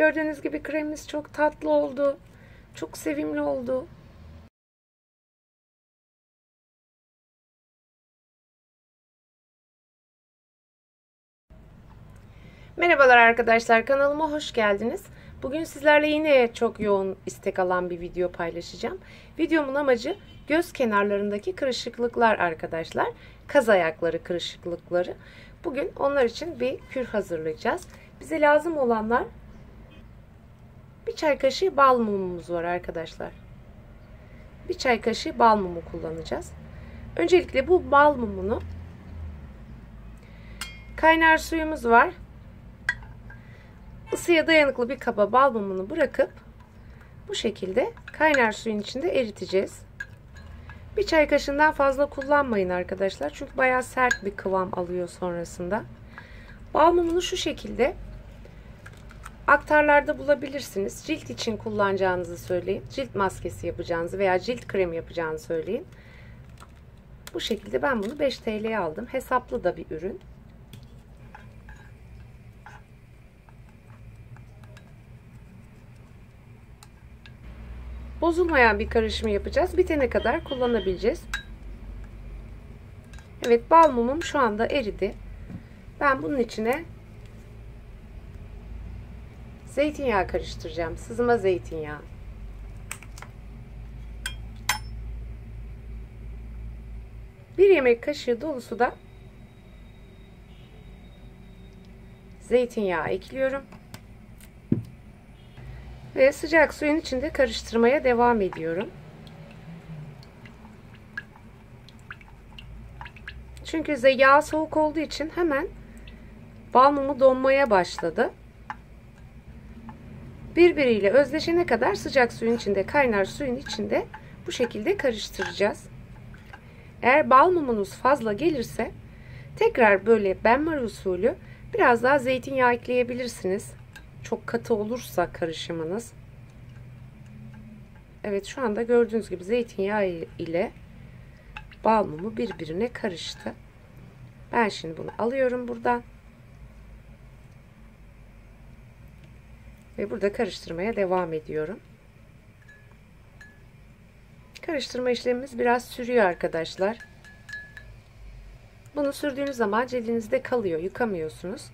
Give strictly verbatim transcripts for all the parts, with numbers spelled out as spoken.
Gördüğünüz gibi kremimiz çok tatlı oldu. Çok sevimli oldu. Merhabalar arkadaşlar, kanalıma hoş geldiniz. Bugün sizlerle yine çok yoğun istek alan bir video paylaşacağım. Videomun amacı göz kenarlarındaki kırışıklıklar arkadaşlar. Kaz ayakları kırışıklıkları. Bugün onlar için bir kür hazırlayacağız. Bize lazım olanlar bir çay kaşığı bal mumumuz var arkadaşlar. Bir çay kaşığı bal mumu kullanacağız. Öncelikle bu bal mumunu kaynar suyumuz var. Isıya dayanıklı bir kaba bal mumunu bırakıp bu şekilde kaynar suyun içinde eriteceğiz. Bir çay kaşığından fazla kullanmayın arkadaşlar. Çünkü bayağı sert bir kıvam alıyor sonrasında. Bal mumunu şu şekilde aktarlarda bulabilirsiniz. Cilt için kullanacağınızı söyleyin. Cilt maskesi yapacağınızı veya cilt kremi yapacağınızı söyleyin. Bu şekilde ben bunu beş TL'ye aldım. Hesaplı da bir ürün. Bozulmayan bir karışımı yapacağız. Bitene kadar kullanabileceğiz. Evet, bal mumum şu anda eridi. Ben bunun içine zeytinyağı karıştıracağım. Sızma zeytinyağı. Bir yemek kaşığı dolusu da zeytinyağı ekliyorum. Ve sıcak suyun içinde karıştırmaya devam ediyorum. Çünkü yağ soğuk olduğu için hemen bal mumu donmaya başladı. Birbiriyle özleşene kadar sıcak suyun içinde, kaynar suyun içinde bu şekilde karıştıracağız. Eğer bal mumunuz fazla gelirse tekrar böyle benmar usulü biraz daha zeytinyağı ekleyebilirsiniz. Çok katı olursa karışımınız. Evet, şu anda gördüğünüz gibi zeytinyağı ile bal mumu birbirine karıştı. Ben şimdi bunu alıyorum buradan. Ve burada karıştırmaya devam ediyorum. Karıştırma işlemimiz biraz sürüyor arkadaşlar. Bunu sürdüğünüz zaman cildinizde kalıyor, yıkamıyorsunuz.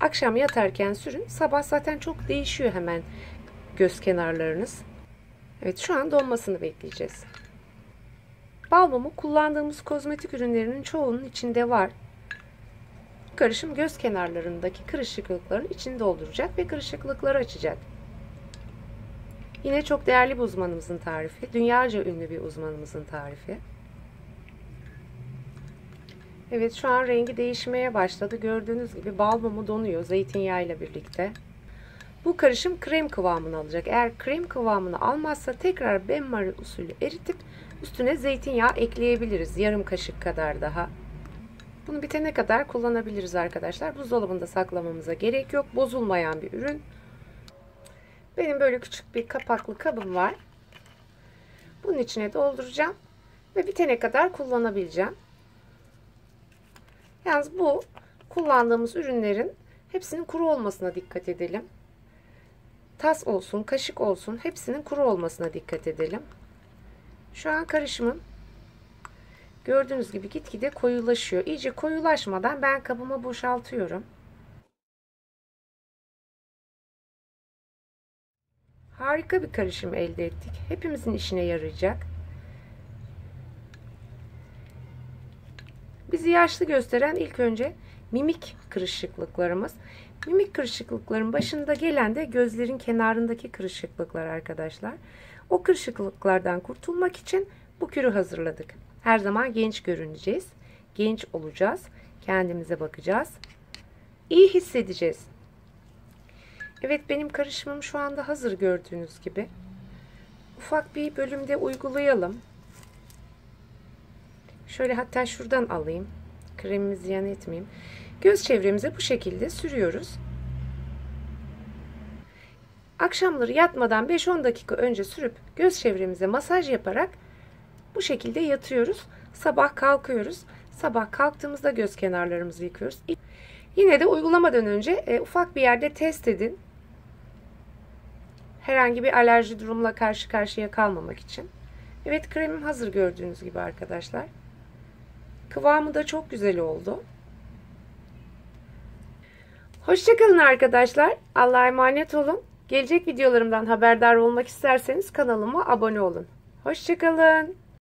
Akşam yatarken sürün. Sabah zaten çok değişiyor hemen göz kenarlarınız. Evet, şu an donmasını bekleyeceğiz. Bal mumu kullandığımız kozmetik ürünlerinin çoğunun içinde var. Bu karışım göz kenarlarındaki kırışıklıkların içini dolduracak ve kırışıklıkları açacak. Yine çok değerli bir uzmanımızın tarifi. Dünyaca ünlü bir uzmanımızın tarifi. Evet, şu an rengi değişmeye başladı. Gördüğünüz gibi bal mumu donuyor zeytinyağı ile birlikte. Bu karışım krem kıvamını alacak. Eğer krem kıvamını almazsa tekrar benmar usulü eritip üstüne zeytinyağı ekleyebiliriz. Yarım kaşık kadar daha. Bunu bitene kadar kullanabiliriz arkadaşlar. Buzdolabında saklamamıza gerek yok. Bozulmayan bir ürün. Benim böyle küçük bir kapaklı kabım var. Bunun içine dolduracağım ve bitene kadar kullanabileceğim. Yalnız bu kullandığımız ürünlerin hepsinin kuru olmasına dikkat edelim. Tas olsun, kaşık olsun, hepsinin kuru olmasına dikkat edelim. Şu an karışımım gördüğünüz gibi gitgide koyulaşıyor. İyice koyulaşmadan ben kabıma boşaltıyorum. Harika bir karışım elde ettik. Hepimizin işine yarayacak. Bizi yaşlı gösteren ilk önce mimik kırışıklıklarımız. Mimik kırışıklıkların başında gelen de gözlerin kenarındaki kırışıklıklar arkadaşlar. O kırışıklıklardan kurtulmak için bu kürü hazırladık. Her zaman genç görüneceğiz. Genç olacağız. Kendimize bakacağız. İyi hissedeceğiz. Evet, benim karışımım şu anda hazır gördüğünüz gibi. Ufak bir bölümde uygulayalım. Şöyle, hatta şuradan alayım. Kremimi ziyan etmeyeyim. Göz çevremize bu şekilde sürüyoruz. Akşamları yatmadan beş on dakika önce sürüp göz çevremize masaj yaparak bu şekilde yatıyoruz. Sabah kalkıyoruz. Sabah kalktığımızda göz kenarlarımızı yıkıyoruz. Yine de uygulamadan önce e, ufak bir yerde test edin. herhangi bir alerji durumla karşı karşıya kalmamak için. Evet, kremim hazır gördüğünüz gibi arkadaşlar. Kıvamı da çok güzel oldu. Hoşçakalın arkadaşlar. Allah'a emanet olun. Gelecek videolarımdan haberdar olmak isterseniz kanalıma abone olun. Hoşçakalın.